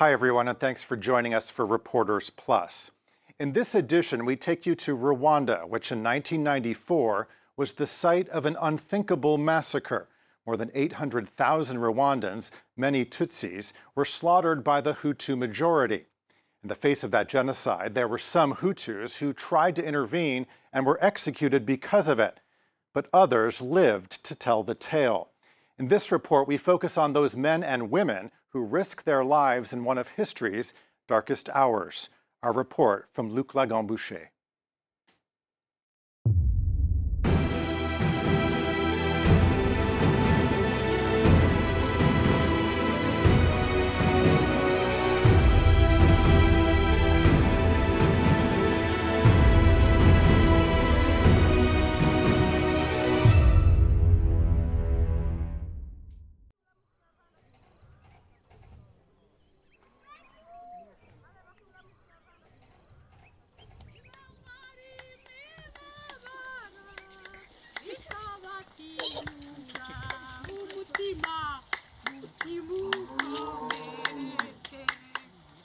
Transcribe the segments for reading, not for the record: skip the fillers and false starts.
Hi, everyone, and thanks for joining us for Reporters Plus. In this edition, we take you to Rwanda, which in 1994 was the site of an unthinkable massacre. More than 800,000 Rwandans, many Tutsis, were slaughtered by the Hutu majority. In the face of that genocide, there were some Hutus who tried to intervene and were executed because of it, but others lived to tell the tale. In this report, we focus on those men and women who risked their lives in one of history's darkest hours. Our report from Luc Lagombouche.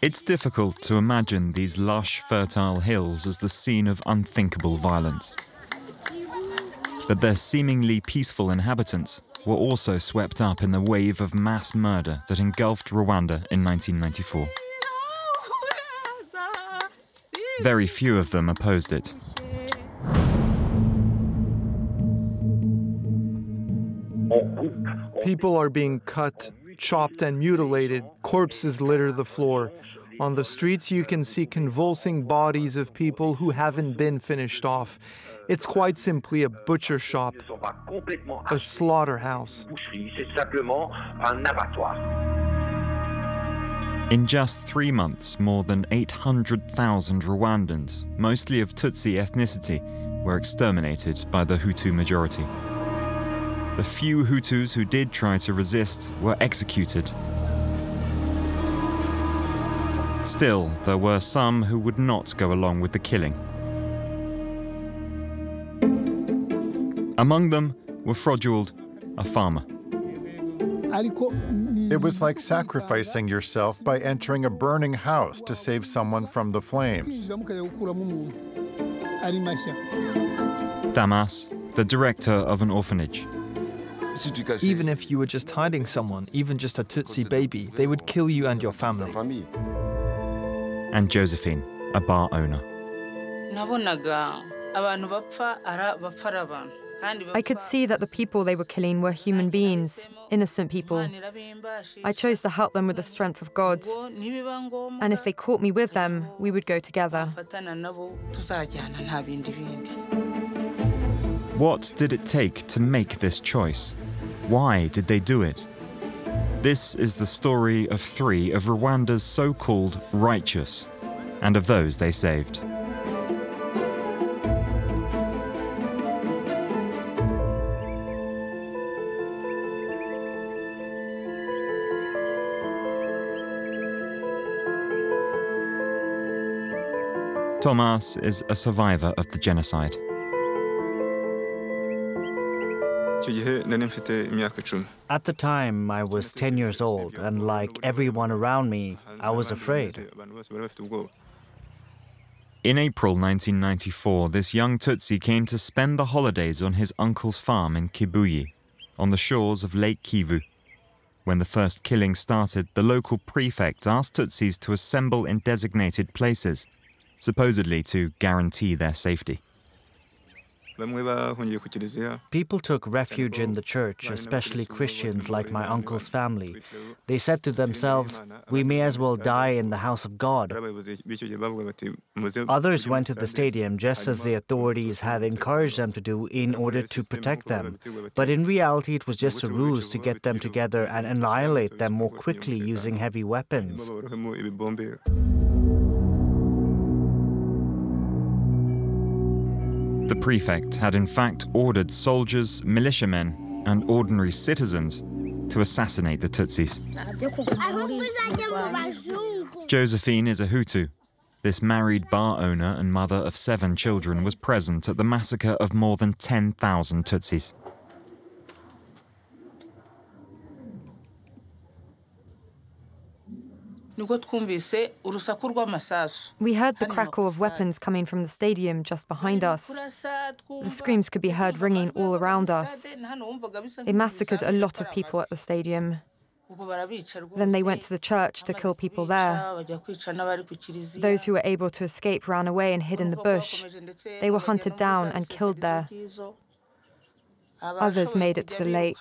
It's difficult to imagine these lush, fertile hills as the scene of unthinkable violence. But their seemingly peaceful inhabitants were also swept up in the wave of mass murder that engulfed Rwanda in 1994. Very few of them opposed it. People are being cut, chopped and mutilated, corpses litter the floor. On the streets you can see convulsing bodies of people who haven't been finished off. It's quite simply a butcher shop, a slaughterhouse. In just 3 months, more than 800,000 Rwandans, mostly of Tutsi ethnicity, were exterminated by the Hutu majority. The few Hutus who did try to resist were executed. Still, there were some who would not go along with the killing. Among them were Froduald, a farmer. It was like sacrificing yourself by entering a burning house to save someone from the flames. Damas, the director of an orphanage. Even if you were just hiding someone, even just a Tutsi baby, they would kill you and your family. And Josephine, a bar owner. I could see that the people they were killing were human beings, innocent people. I chose to help them with the strength of God. And if they caught me with them, we would go together. What did it take to make this choice? Why did they do it? This is the story of three of Rwanda's so-called righteous, and of those they saved. Thomas is a survivor of the genocide. At the time, I was 10 years old, and like everyone around me, I was afraid. In April 1994, this young Tutsi came to spend the holidays on his uncle's farm in Kibuye, on the shores of Lake Kivu. When the first killing started, the local prefect asked Tutsis to assemble in designated places, supposedly to guarantee their safety. People took refuge in the church, especially Christians like my uncle's family. They said to themselves, we may as well die in the house of God. Others went to the stadium just as the authorities had encouraged them to do in order to protect them. But in reality, it was just a ruse to get them together and annihilate them more quickly using heavy weapons. The prefect had in fact ordered soldiers, militiamen, and ordinary citizens to assassinate the Tutsis. Josephine is a Hutu. This married bar owner and mother of 7 children was present at the massacre of more than 10,000 Tutsis. We heard the crackle of weapons coming from the stadium just behind us. The screams could be heard ringing all around us. They massacred a lot of people at the stadium. Then they went to the church to kill people there. Those who were able to escape ran away and hid in the bush. They were hunted down and killed there. Others made it to the lake.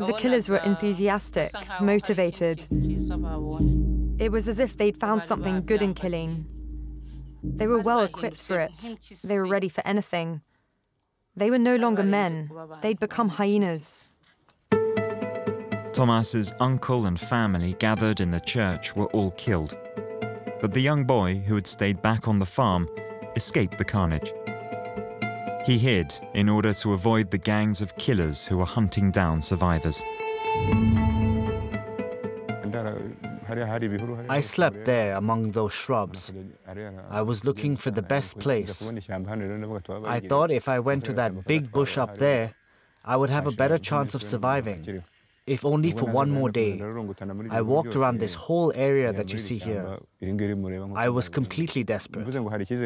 The killers were enthusiastic, motivated. It was as if they'd found something good in killing. They were well equipped for it. They were ready for anything. They were no longer men. They'd become hyenas. Thomas's uncle and family gathered in the church were all killed. But the young boy, who had stayed back on the farm, escaped the carnage. He hid in order to avoid the gangs of killers who were hunting down survivors. I slept there among those shrubs. I was looking for the best place. I thought if I went to that big bush up there, I would have a better chance of surviving. If only for one more day. I walked around this whole area that you see here. I was completely desperate. He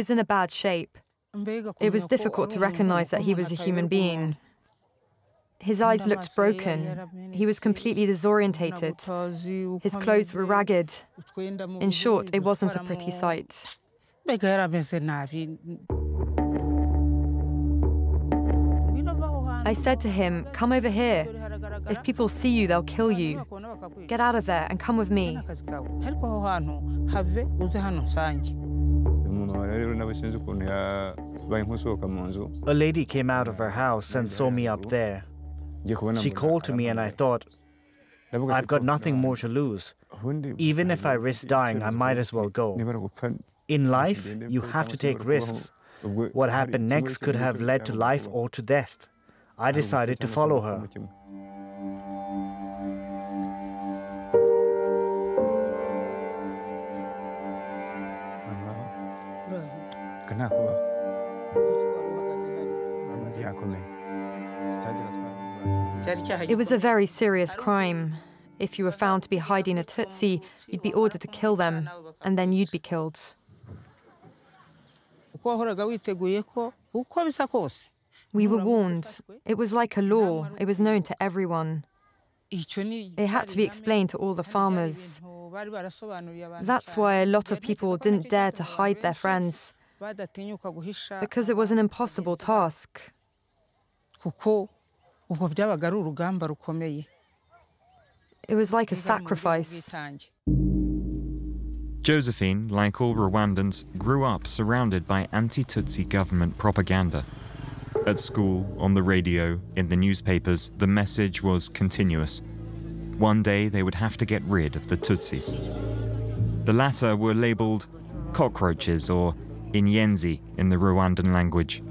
was in a bad shape. It was difficult to recognize that he was a human being. His eyes looked broken. He was completely disorientated. His clothes were ragged. In short, it wasn't a pretty sight. I said to him, come over here. If people see you, they'll kill you. Get out of there and come with me. A lady came out of her house and saw me up there. She called to me and I thought, I've got nothing more to lose. Even if I risk dying, I might as well go. In life, you have to take risks. What happened next could have led to life or to death. I decided to follow her. It was a very serious crime. If you were found to be hiding a Tutsi, you'd be ordered to kill them, and then you'd be killed. We were warned. It was like a law. It was known to everyone. It had to be explained to all the farmers. That's why a lot of people didn't dare to hide their friends, because it was an impossible task. It was like a sacrifice. Josephine, like all Rwandans, grew up surrounded by anti-Tutsi government propaganda. At school, on the radio, in the newspapers, the message was continuous. One day they would have to get rid of the Tutsis. The latter were labelled cockroaches or Inyenzi in the Rwandan language.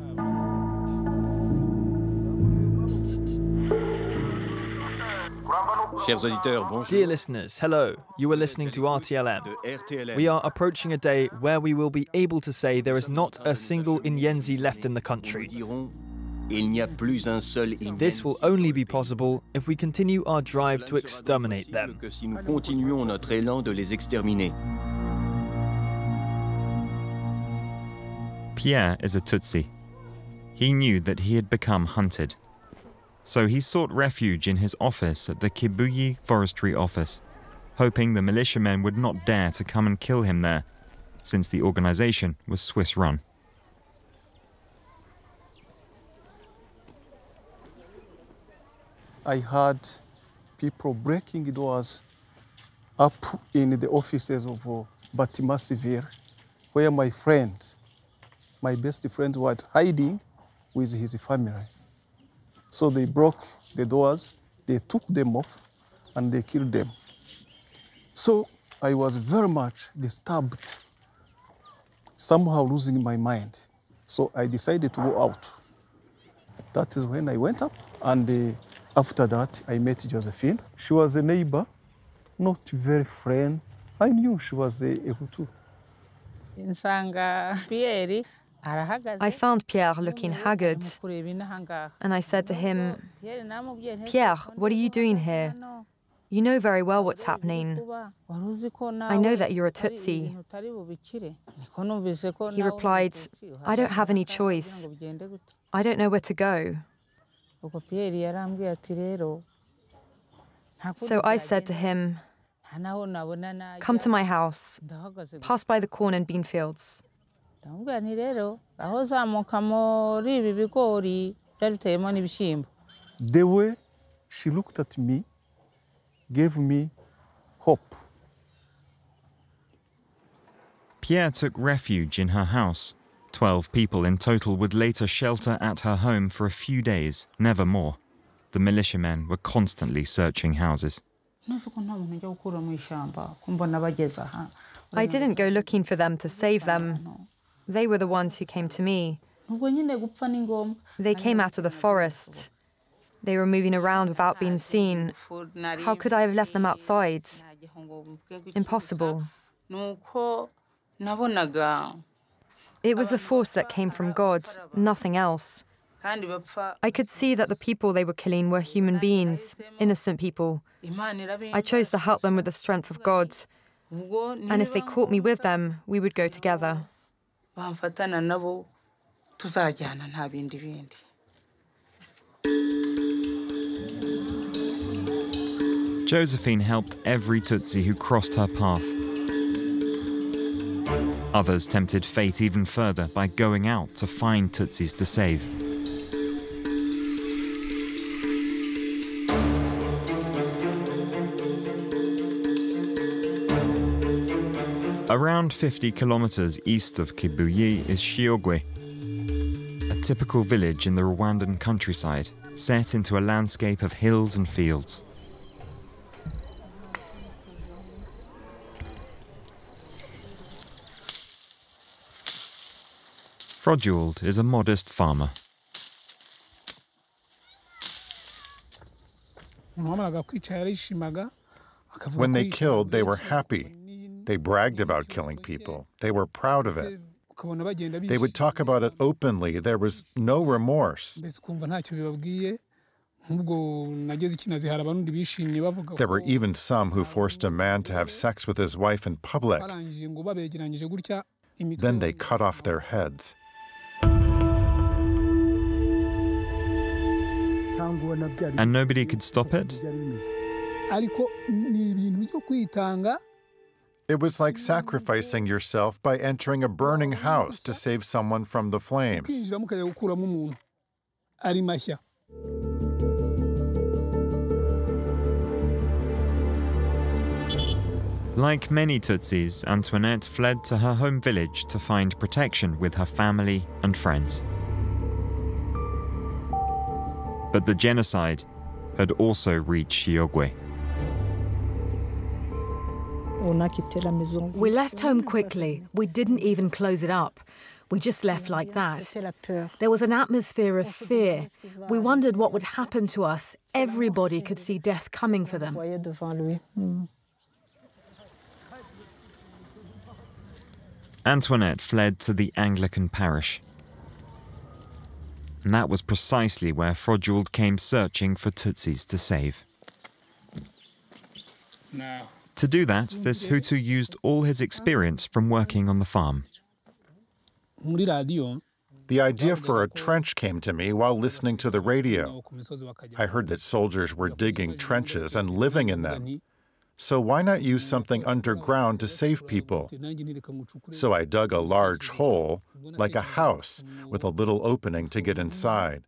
Dear listeners, hello. You are listening to RTLM. We are approaching a day where we will be able to say there is not a single Inyenzi left in the country. This will only be possible if we continue our drive to exterminate them. Pierre is a Tutsi. He knew that he had become hunted. So he sought refuge in his office at the Kibuye Forestry Office, hoping the militiamen would not dare to come and kill him there, since the organization was Swiss-run. I heard people breaking doors up in the offices of Batimasevier, where my friend, my best friend, was hiding with his family. So they broke the doors, they took them off, and they killed them. So I was very much disturbed, somehow losing my mind. So I decided to go out. That is when I went up, and after that I met Josephine. She was a neighbor not very friend. I knew she was a Hutu. I found Pierre looking haggard, and I said to him, "Pierre, what are you doing here? You know very well what's happening. I know that you're a Tutsi." He replied, "I don't have any choice. I don't know where to go." So I said to him, "Come to my house, pass by the corn and bean fields." The way she looked at me gave me hope. Pierre took refuge in her house. 12 people in total would later shelter at her home for a few days, never more. The militiamen were constantly searching houses. I didn't go looking for them to save them. They were the ones who came to me. They came out of the forest. They were moving around without being seen. How could I have left them outside? Impossible. It was a force that came from God, nothing else. I could see that the people they were killing were human beings, innocent people. I chose to help them with the strength of God. And if they caught me with them, we would go together. Josephine helped every Tutsi who crossed her path. Others tempted fate even further by going out to find Tutsis to save. Around 50 kilometers east of Kibuye is Chiogwe, a typical village in the Rwandan countryside, set into a landscape of hills and fields. Froduald is a modest farmer. When they killed, they were happy. They bragged about killing people. They were proud of it. They would talk about it openly. There was no remorse. There were even some who forced a man to have sex with his wife in public. Then they cut off their heads. And nobody could stop it? It was like sacrificing yourself by entering a burning house to save someone from the flames. Like many Tutsis, Antoinette fled to her home village to find protection with her family and friends. But the genocide had also reached Chiogwe. We left home quickly. We didn't even close it up. We just left like that. There was an atmosphere of fear. We wondered what would happen to us. Everybody could see death coming for them. Antoinette fled to the Anglican parish. And that was precisely where Froduald came searching for Tutsis to save. No. To do that, this Hutu used all his experience from working on the farm. The idea for a trench came to me while listening to the radio. I heard that soldiers were digging trenches and living in them. So why not use something underground to save people? So I dug a large hole, like a house, with a little opening to get inside.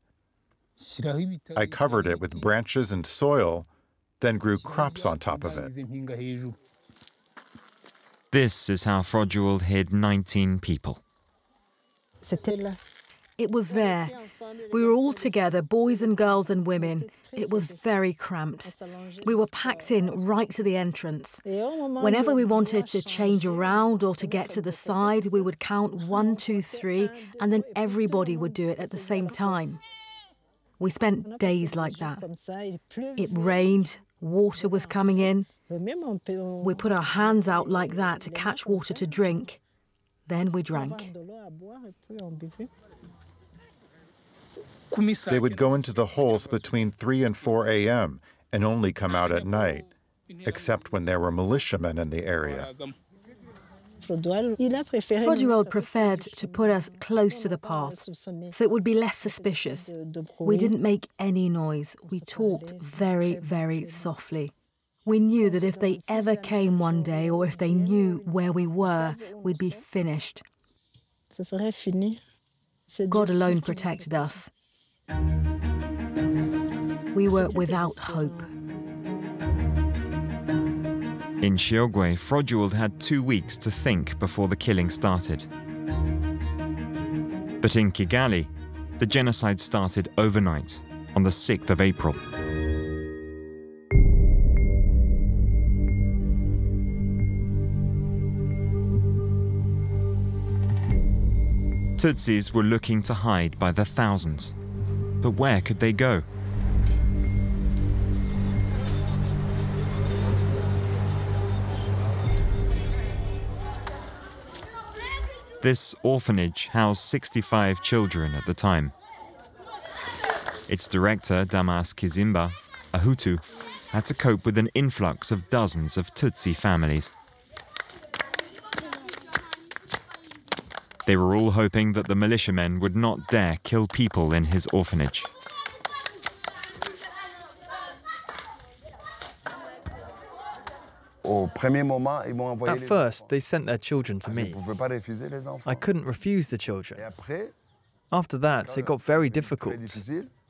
I covered it with branches and soil, then grew crops on top of it. This is how Froduald hid 19 people. It was there. We were all together, boys and girls and women. It was very cramped. We were packed in right to the entrance. Whenever we wanted to change around or to get to the side, we would count 1, 2, 3, and then everybody would do it at the same time. We spent days like that. It rained, water was coming in. We put our hands out like that to catch water to drink. Then we drank. They would go into the holes between 3 and 4 a.m. and only come out at night, except when there were militiamen in the area. Froduald preferred to put us close to the path, so it would be less suspicious. We didn't make any noise. We talked very, very softly. We knew that if they ever came one day, or if they knew where we were, we'd be finished. God alone protected us. We were without hope. In Chiogwe, Froduald had 2 weeks to think before the killing started. But in Kigali, the genocide started overnight, on the 6th of April. Tutsis were looking to hide by the thousands. But where could they go? This orphanage housed 65 children at the time. Its director, Damas Kizimba, a Hutu, had to cope with an influx of dozens of Tutsi families. They were all hoping that the militiamen would not dare kill people in his orphanage. At first, they sent their children to me. I couldn't refuse the children. After that, it got very difficult.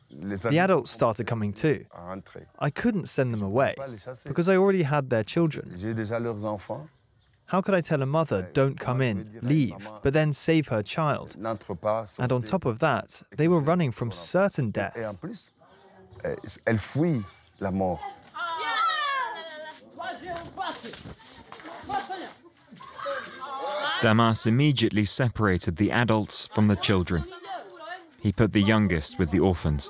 The adults started coming too. I couldn't send them away because I already had their children. How could I tell a mother, don't come in, leave, but then save her child? And on top of that, they were running from certain death. Damas immediately separated the adults from the children. He put the youngest with the orphans.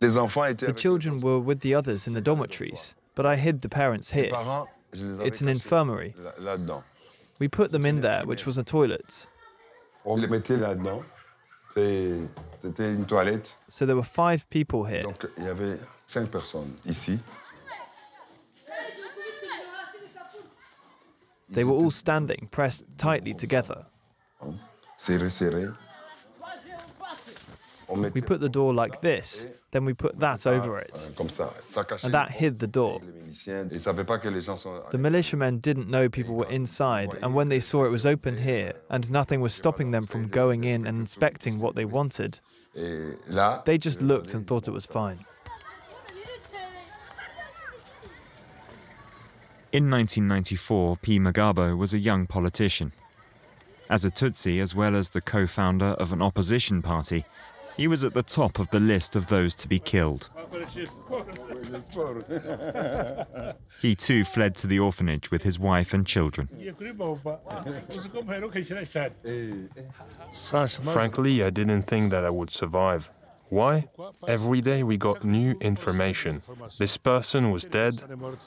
The children were with the others in the dormitories, but I hid the parents here. It's an infirmary. We put them in there, which was a toilet. So there were 5 people here. They were all standing, pressed tightly together. We put the door like this, then we put that over it, and that hid the door. The militiamen didn't know people were inside, and when they saw it was open here, and nothing was stopping them from going in and inspecting what they wanted, they just looked and thought it was fine. In 1994, P. Magabo was a young politician. As a Tutsi, as well as the co-founder of an opposition party, he was at the top of the list of those to be killed. He too fled to the orphanage with his wife and children. Frankly, I didn't think that I would survive. Why? Every day we got new information. This person was dead,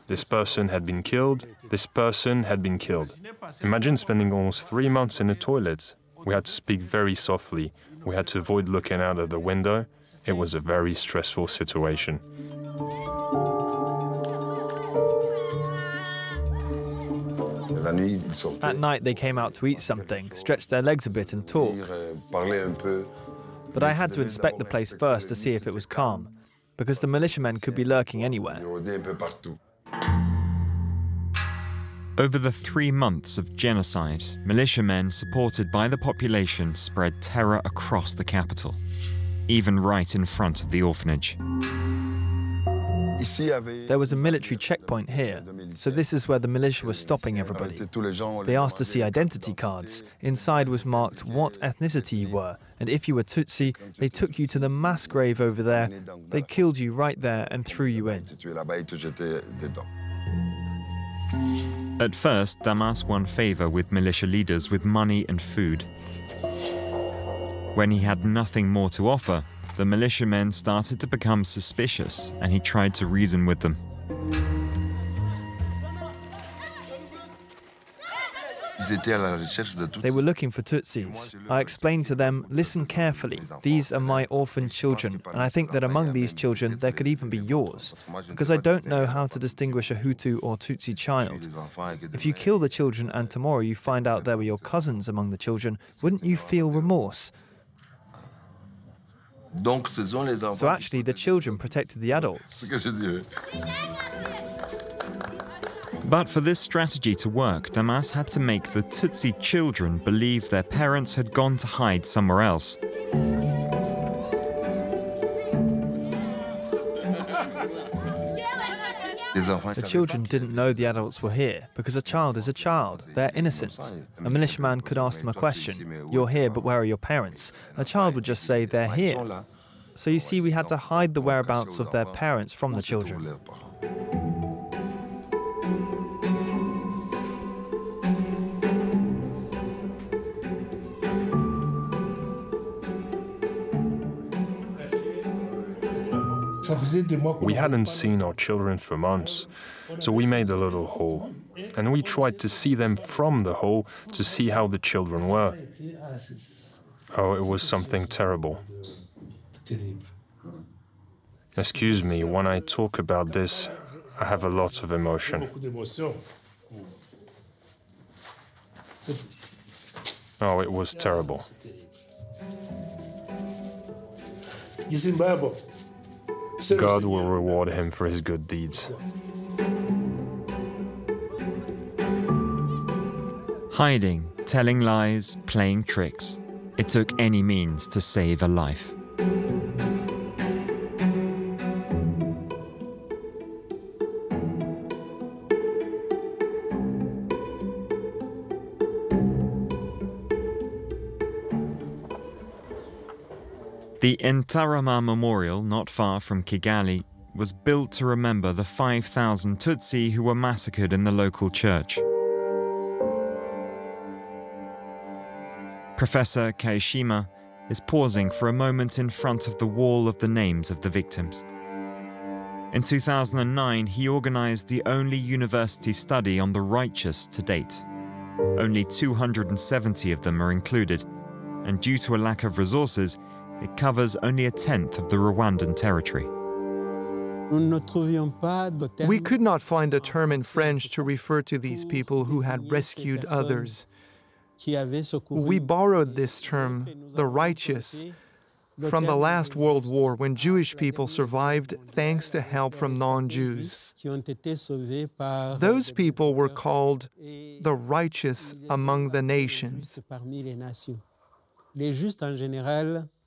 this person had been killed, this person had been killed. Imagine spending almost 3 months in a toilet. We had to speak very softly. We had to avoid looking out of the window. It was a very stressful situation. At night they came out to eat something, stretched their legs a bit and talk. But I had to inspect the place first to see if it was calm, because the militiamen could be lurking anywhere. Over the 3 months of genocide, militiamen supported by the population spread terror across the capital, even right in front of the orphanage. There was a military checkpoint here, so this is where the militia was stopping everybody. They asked to see identity cards. Inside was marked what ethnicity you were, and if you were Tutsi, they took you to the mass grave over there. They killed you right there and threw you in. At first, Damas won favor with militia leaders with money and food. When he had nothing more to offer, the militiamen started to become suspicious and he tried to reason with them. They were looking for Tutsis. I explained to them, listen carefully, these are my orphan children, and I think that among these children there could even be yours, because I don't know how to distinguish a Hutu or Tutsi child. If you kill the children and tomorrow you find out there were your cousins among the children, wouldn't you feel remorse? So actually the children protected the adults. But for this strategy to work, Damas had to make the Tutsi children believe their parents had gone to hide somewhere else. The children didn't know the adults were here, because a child is a child. They're innocent. A militiaman could ask them a question, "You're here, but where are your parents?" A child would just say, "They're here." So you see, we had to hide the whereabouts of their parents from the children. We hadn't seen our children for months, so we made a little hole. And we tried to see them from the hole to see how the children were. Oh, it was something terrible. Excuse me, when I talk about this, I have a lot of emotion. Oh, it was terrible. God will reward him for his good deeds. Hiding, telling lies, playing tricks. It took any means to save a life. The Entarama Memorial, not far from Kigali, was built to remember the 5,000 Tutsi who were massacred in the local church. Professor Kaishima is pausing for a moment in front of the wall of the names of the victims. In 2009, he organized the only university study on the righteous to date. Only 270 of them are included, and due to a lack of resources, it covers only a tenth of the Rwandan territory. We could not find a term in French to refer to these people who had rescued others. We borrowed this term, the righteous, from the last World War when Jewish people survived thanks to help from non-Jews. Those people were called the righteous among the nations.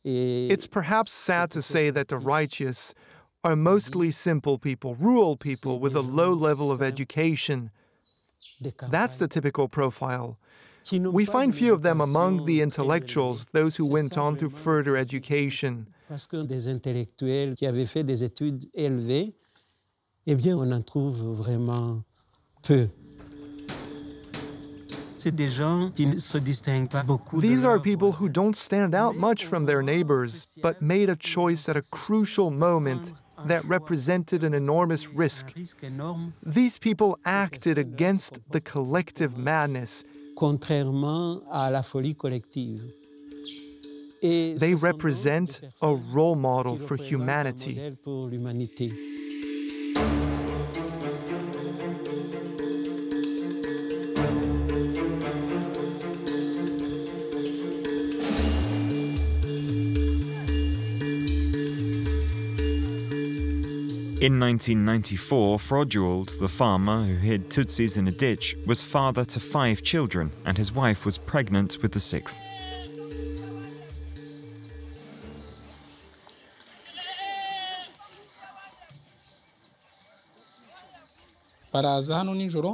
It's perhaps sad to say that the righteous are mostly simple people, rural people with a low level of education. That's the typical profile. We find few of them among the intellectuals, those who went on to further education. These are people who don't stand out much from their neighbors, but made a choice at a crucial moment that represented an enormous risk. These people acted against the collective madness. They represent a role model for humanity. In 1994, Froduald, the farmer who hid Tutsis in a ditch, was father to 5 children, and his wife was pregnant with the 6th.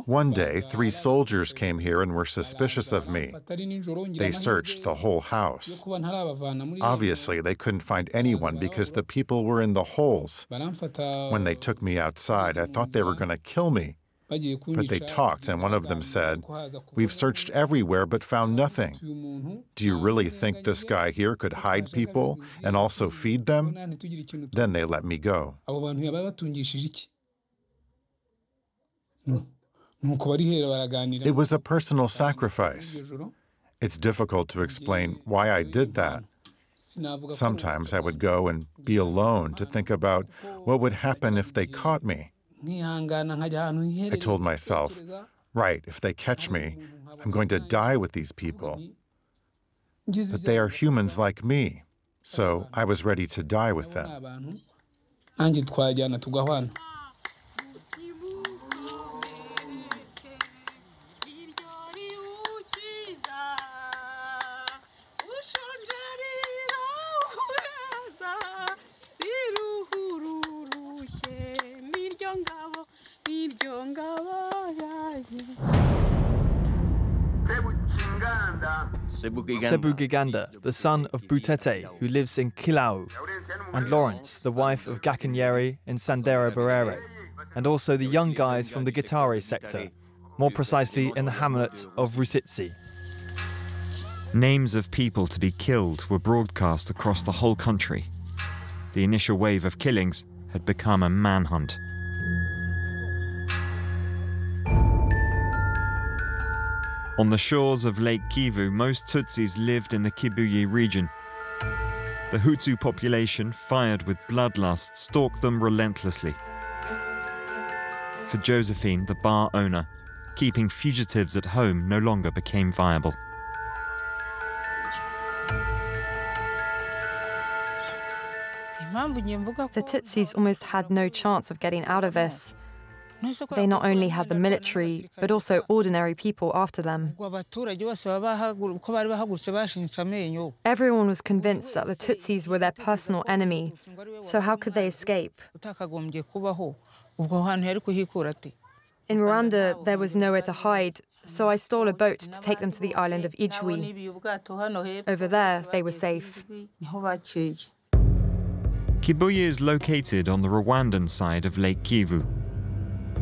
One day, 3 soldiers came here and were suspicious of me. They searched the whole house. Obviously, they couldn't find anyone because the people were in the holes. When they took me outside, I thought they were going to kill me. But they talked, and one of them said, "We've searched everywhere but found nothing. Do you really think this guy here could hide people and also feed them?" Then they let me go. It was a personal sacrifice. It's difficult to explain why I did that. Sometimes I would go and be alone to think about what would happen if they caught me. I told myself, right, if they catch me, I'm going to die with these people. But they are humans like me, so I was ready to die with them. Sebugiganda, the son of Butete, who lives in Kilau, and Lawrence, the wife of Gakanyeri in Sandera Barere, and also the young guys from the Gitare sector, more precisely in the hamlet of Rusitsi. Names of people to be killed were broadcast across the whole country. The initial wave of killings had become a manhunt. On the shores of Lake Kivu, most Tutsis lived in the Kibuye region. The Hutu population, fired with bloodlust, stalked them relentlessly. For Josephine, the bar owner, keeping fugitives at home no longer became viable. The Tutsis almost had no chance of getting out of this. They not only had the military, but also ordinary people after them. Everyone was convinced that the Tutsis were their personal enemy, so how could they escape? In Rwanda, there was nowhere to hide, so I stole a boat to take them to the island of Idjwi. Over there, they were safe. Kibuye is located on the Rwandan side of Lake Kivu.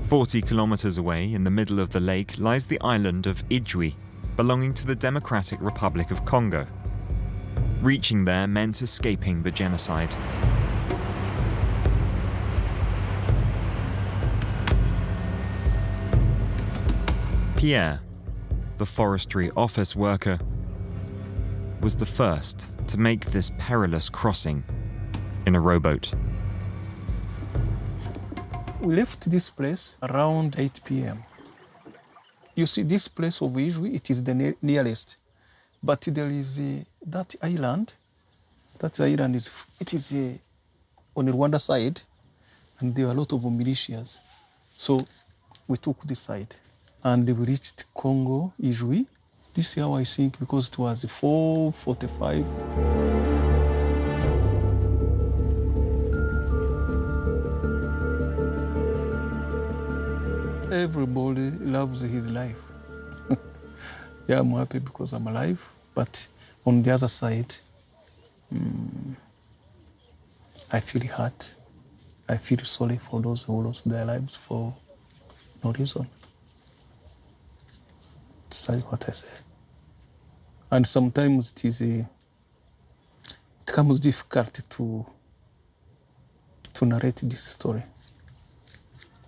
40 kilometers away, in the middle of the lake, lies the island of Idjwi, belonging to the Democratic Republic of Congo. Reaching there meant escaping the genocide. Pierre, the forestry office worker, was the first to make this perilous crossing in a rowboat. We left this place around 8 p.m. You see, this place of Idjwi, it is the nearest. But there is that island. That island is on the Rwanda side, and there are a lot of militias. So we took this side, and we reached Congo, Idjwi. This hour, I think, because it was 4:45. Everybody loves his life. Yeah, I'm happy because I'm alive, but on the other side, I feel hurt. I feel sorry for those who lost their lives for no reason. That's what I say. And sometimes it becomes difficult to narrate this story.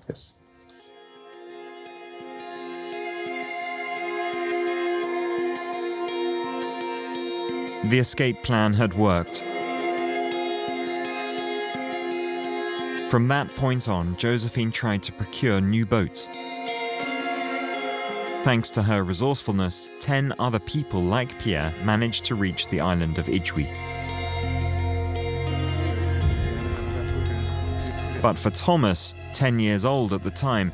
Yes. The escape plan had worked. From that point on, Josephine tried to procure new boats. Thanks to her resourcefulness, 10 other people like Pierre managed to reach the island of Idjwi. But for Thomas, 10 years old at the time,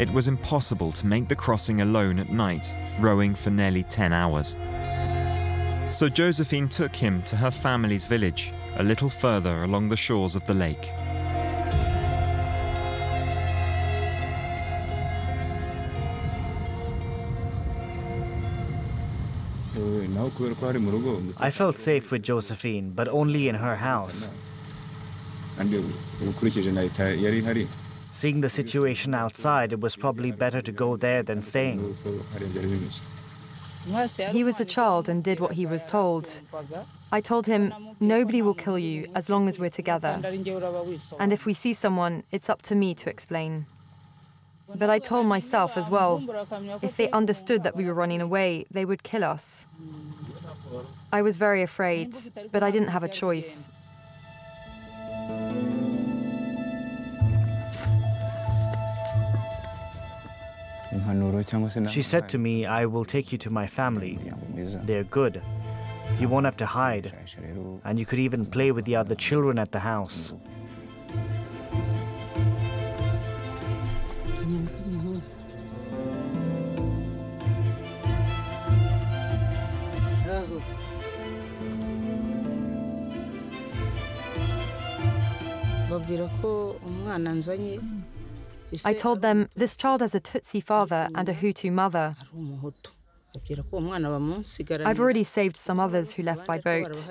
it was impossible to make the crossing alone at night, rowing for nearly 10 hours. So Josephine took him to her family's village, a little further along the shores of the lake. I felt safe with Josephine, but only in her house. Seeing the situation outside, it was probably better to go there than staying. He was a child and did what he was told. I told him, nobody will kill you as long as we're together. And if we see someone, it's up to me to explain. But I told myself as well, if they understood that we were running away, they would kill us. I was very afraid, but I didn't have a choice. She said to me, I will take you to my family. They're good. You won't have to hide. And you could even play with the other children at the house. I told them, this child has a Tutsi father and a Hutu mother. I've already saved some others who left by boat.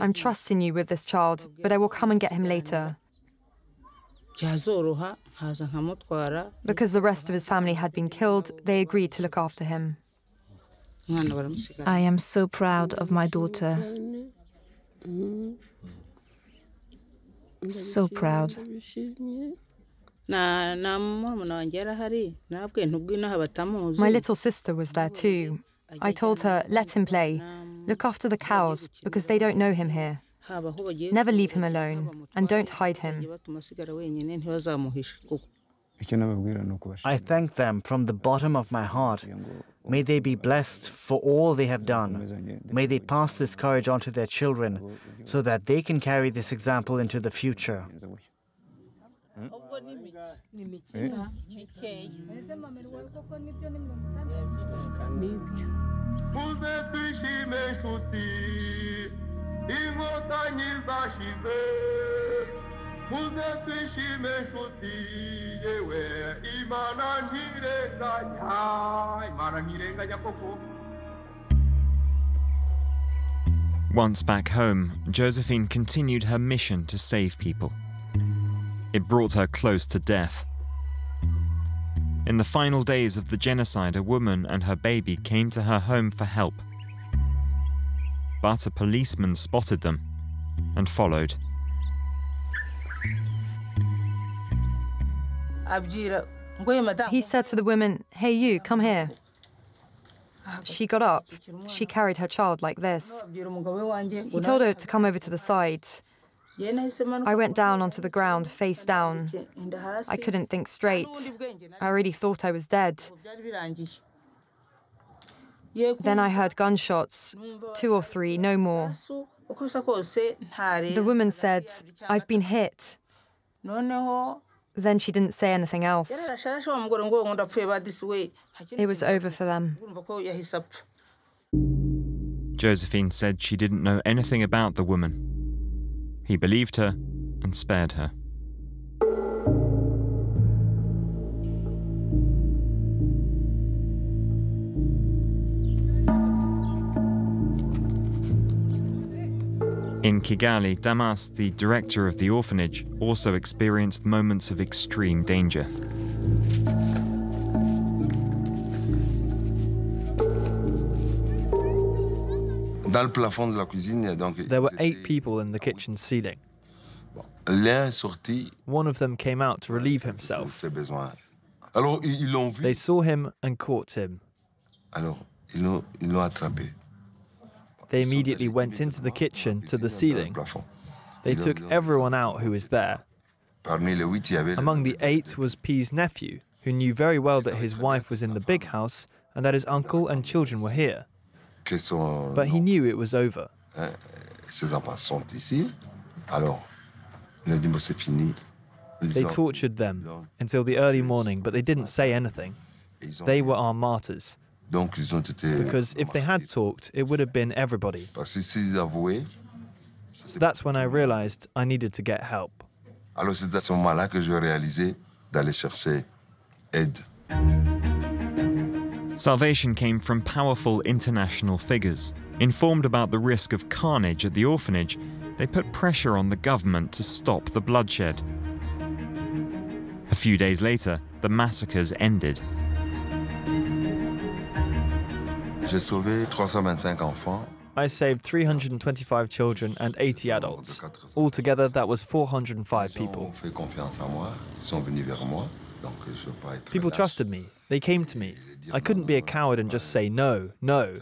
I'm trusting you with this child, but I will come and get him later. Because the rest of his family had been killed, they agreed to look after him. I am so proud of my daughter. So proud. My little sister was there too. I told her, let him play. Look after the cows, because they don't know him here. Never leave him alone, and don't hide him. I thank them from the bottom of my heart. May they be blessed for all they have done. May they pass this courage on to their children, so that they can carry this example into the future. Once back home, Josephine continued her mission to save people. It brought her close to death. In the final days of the genocide, a woman and her baby came to her home for help. But a policeman spotted them and followed. He said to the women, "Hey you, come here." She got up. She carried her child like this. He told her to come over to the side. I went down onto the ground, face down. I couldn't think straight. I already thought I was dead. Then I heard gunshots, 2 or 3, no more. The woman said, "I've been hit." Then she didn't say anything else. It was over for them. Josephine said she didn't know anything about the woman. He believed her and spared her. In Kigali, Damas, the director of the orphanage, also experienced moments of extreme danger. There were 8 people in the kitchen ceiling. One of them came out to relieve himself. They saw him and caught him. They immediately went into the kitchen to the ceiling. They took everyone out who was there. Among the 8 was P's nephew, who knew very well that his wife was in the big house and that his uncle and children were here. But he knew it was over. They tortured them until the early morning, but they didn't say anything. They were our martyrs. Because if they had talked, it would have been everybody. So that's when I realized I needed to get help. Salvation came from powerful international figures. Informed about the risk of carnage at the orphanage, they put pressure on the government to stop the bloodshed. A A few days later, the massacres ended. I saved 325 children and 80 adults. Altogether, that was 405 people. People trusted me. They came to me. I couldn't be a coward and just say no, no.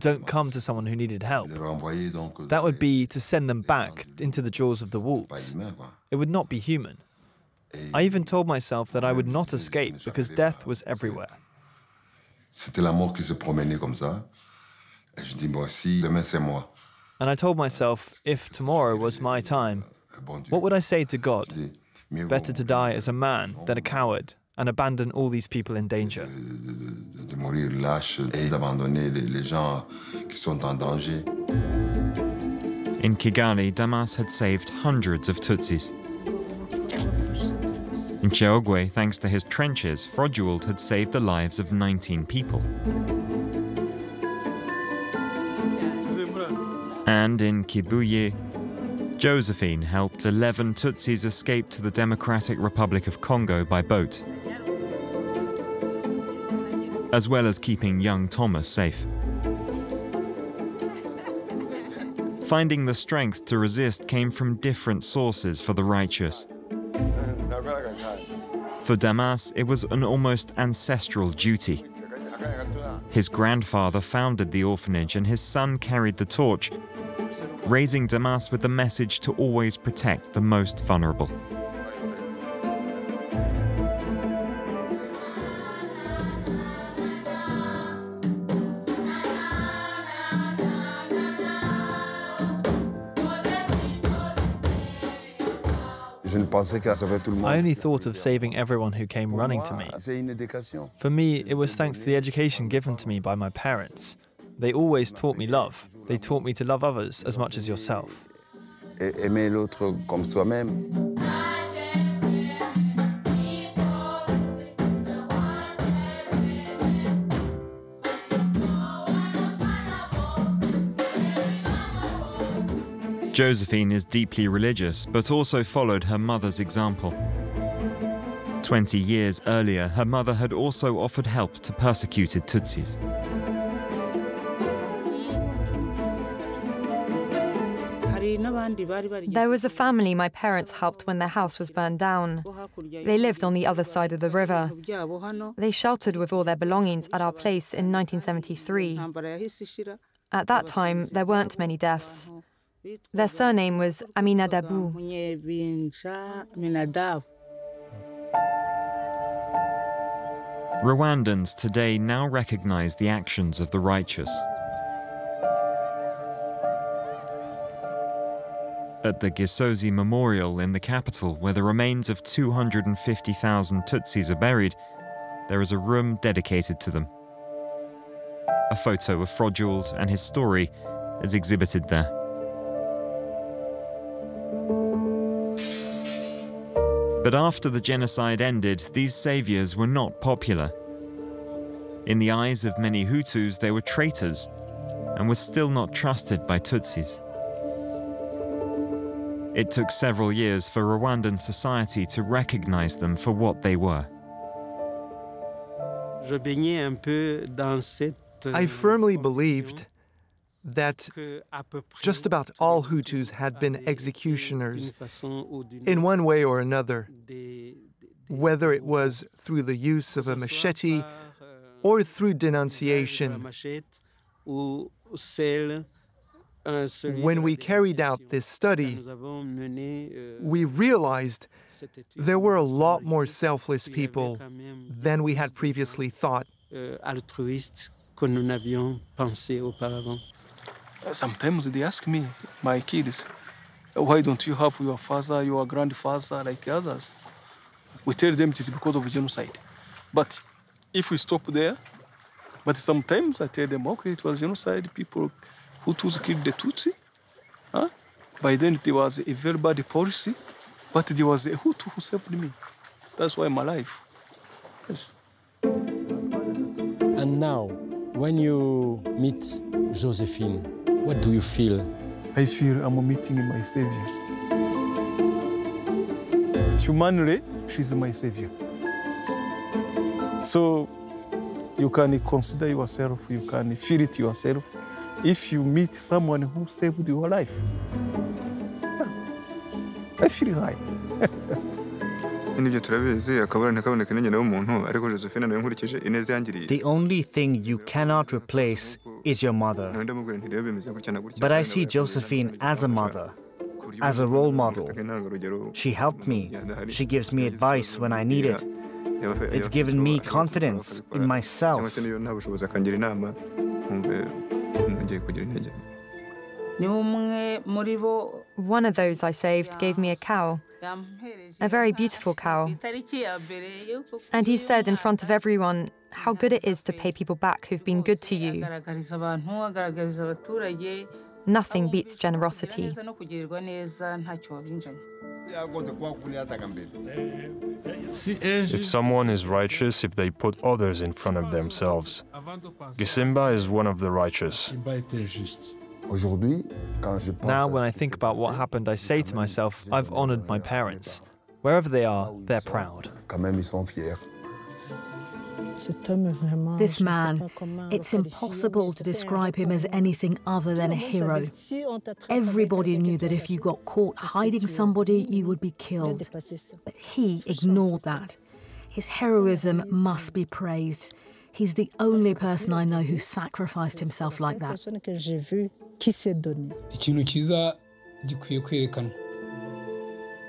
Don't come to someone who needed help. That would be to send them back into the jaws of the wolves. It would not be human. I even told myself that I would not escape because death was everywhere. And I told myself, if tomorrow was my time, what would I say to God? Better to die as a man than a coward and abandon all these people in danger. In Kigali, Damas had saved hundreds of Tutsis. In Chiogwe, thanks to his trenches, Froduald had saved the lives of 19 people. And in Kibuye, Josephine helped 11 Tutsis escape to the Democratic Republic of Congo by boat, as well as keeping young Thomas safe. Finding the strength to resist came from different sources for the righteous. For Damas, it was an almost ancestral duty. His grandfather founded the orphanage and his son carried the torch, raising Damas with the message to always protect the most vulnerable. I only thought of saving everyone who came running to me. For me, it was thanks to the education given to me by my parents. They always taught me love. They taught me to love others as much as yourself. Josephine is deeply religious, but also followed her mother's example. 20 years earlier, her mother had also offered help to persecuted Tutsis. There was a family my parents helped when their house was burned down. They lived on the other side of the river. They sheltered with all their belongings at our place in 1973. At that time, there weren't many deaths. Their surname was Amina Dabu. Rwandans today now recognize the actions of the righteous. At the Gisozi Memorial in the capital, where the remains of 250,000 Tutsis are buried, there is a room dedicated to them. A photo of Froduald and his story is exhibited there. But after the genocide ended, these saviors were not popular. In the eyes of many Hutus, they were traitors and were still not trusted by Tutsis. It took several years for Rwandan society to recognize them for what they were. I firmly believed that just about all Hutus had been executioners in one way or another, whether it was through the use of a machete or through denunciation. When we carried out this study, we realized there were a lot more selfless people than we had previously thought. Sometimes they ask me, my kids, why don't you have your father, your grandfather like others? We tell them it is because of genocide. But if we stop there, but sometimes I tell them, okay, it was genocide, people who killed the Tutsi. Huh? By then there was a very bad policy, but there was a Hutu who saved me. That's why I'm alive. Yes. And now, when you meet Josephine, what do you feel? I feel I'm meeting my saviors. Humanly, She's my savior. So you can consider yourself, you can feel it yourself if you meet someone who saved your life. Yeah. I feel high. The only thing you cannot replace is your mother. But I see Josephine as a mother, as a role model. She helped me. She gives me advice when I need it. It's given me confidence in myself. One of those I saved gave me a cow, a very beautiful cow. And he said in front of everyone how good it is to pay people back who've been good to you. Nothing beats generosity. If someone is righteous, if they put others in front of themselves, Gisimba is one of the righteous. Now, when I think about what happened, I say to myself, I've honored my parents. Wherever they are, they're proud. This man, it's impossible to describe him as anything other than a hero. Everybody knew that if you got caught hiding somebody, you would be killed. But he ignored that. His heroism must be praised. He's the only person I know who sacrificed himself like that.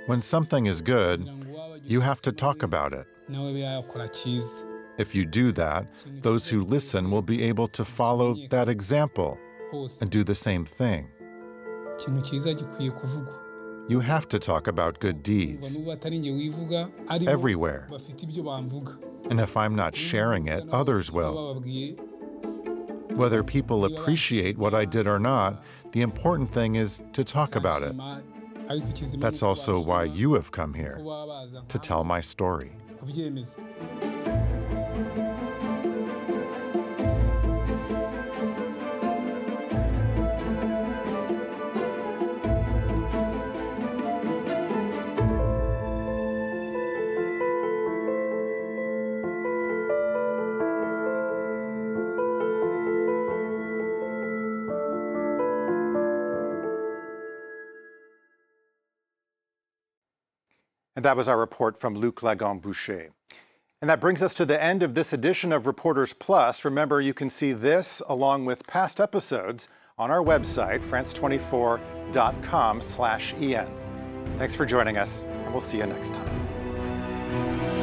When something is good, you have to talk about it. If you do that, those who listen will be able to follow that example and do the same thing. You have to talk about good deeds everywhere. And if I'm not sharing it, others will. Whether people appreciate what I did or not, the important thing is to talk about it. That's also why you have come here, to tell my story. And that was our report from Luc Lagombouche. And that brings us to the end of this edition of Reporters Plus. Remember, you can see this along with past episodes on our website, france24.com/en. Thanks for joining us, and we'll see you next time.